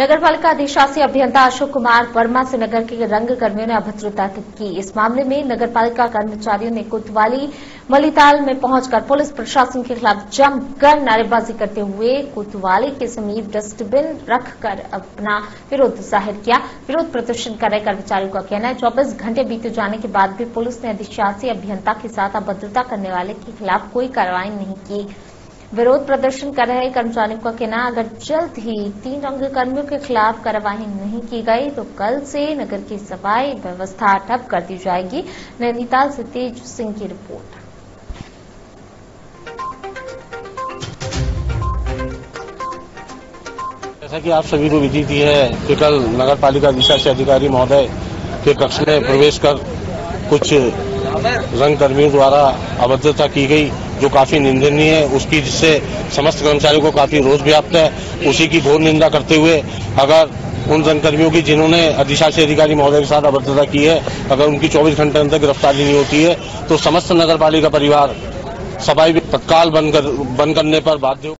नगरपालिका अधिशासी अभियंता अशोक कुमार वर्मा से नगर के रंग कर्मियों ने अभद्रता की। इस मामले में नगरपालिका कर्मचारियों ने कोतवाली मलिताल में पहुंचकर पुलिस प्रशासन के खिलाफ जमकर नारेबाजी करते हुए कोतवाली के समीप डस्टबिन रखकर अपना विरोध जाहिर किया। विरोध प्रदर्शन कर रहे कर्मचारियों का कहना है 24 घंटे बीते जाने के बाद भी पुलिस ने अधिशासी अभियंता के साथ अभद्रता करने वाले के खिलाफ कोई कार्रवाई नहीं की। विरोध प्रदर्शन कर रहे कर्मचारियों का कहना, अगर जल्द ही 3 रंगकर्मियों के खिलाफ कार्रवाई नहीं की गई तो कल से नगर की सफाई व्यवस्था ठप कर दी जाएगी। नैनीताल से सतेज सिंह की रिपोर्ट। जैसा कि आप सभी को विदित है कि कल नगर पालिका अधिशासी अधिकारी महोदय के कक्ष में प्रवेश कर कुछ रंगकर्मियों द्वारा अभद्रता की गई, जो काफी निंदनीय है, उसकी जिससे समस्त कर्मचारियों को काफी रोष व्याप्त है। उसी की घोर निंदा करते हुए अगर उन रंगकर्मियों की जिन्होंने अधिशासी अधिकारी महोदय के साथ अभद्रता की है, अगर उनकी 24 घंटे अंदर गिरफ्तारी नहीं होती है तो समस्त नगरपालिका परिवार सफाई तत्काल बंद करने पर बाध्य।